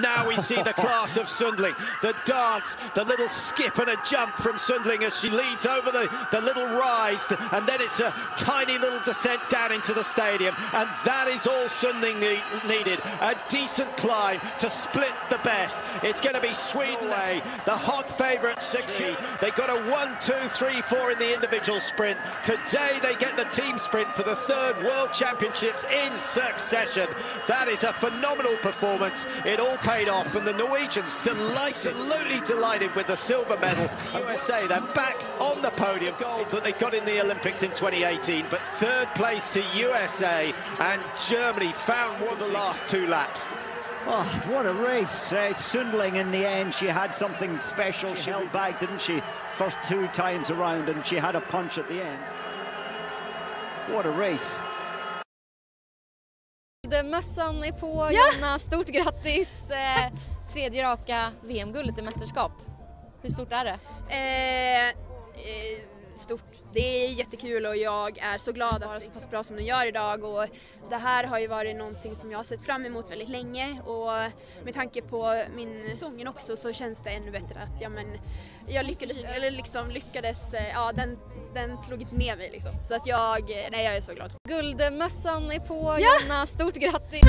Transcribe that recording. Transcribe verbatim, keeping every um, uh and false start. Now we see the class of Sundling, the dance, the little skip and a jump from Sundling as she leads over the, the little rise, and then it's a tiny little descent down into the stadium, and that is all Sundling need, needed, a decent climb to split the best. It's going to be Sweden away, the hot favourite Sikki. They got a one, two, three, four in the individual sprint. Today they get the team sprint for the third World Championships in succession. That is a phenomenal performance. It all paid off, and the Norwegians delighted, absolutely delighted with the silver medal. U S A, they're back on the podium, gold that they got in the Olympics in twenty eighteen, but third place to U S A, and Germany found one of the last two laps. Oh, what a race. Uh, Sundling in the end, she had something special. She held back, didn't she, first two times around, and she had a punch at the end. What a race. Mössan är på, ja. Jonna, stort grattis! Eh, tredje raka V M-guldet i mästerskap. Hur stort är det? Eh, eh, stort. Det är jättekul, och jag är så glad att vara så pass bra som du gör idag. Och det här har ju varit någonting som jag har sett fram emot väldigt länge, och med tanke på min säsongen också så känns det ännu bättre att ja, men, jag lyckades, eller liksom lyckades, ja, den, den slog ner mig liksom. Så att jag, nej, jag är så glad. Guldmössan är på, ja. Jonna, stort grattis!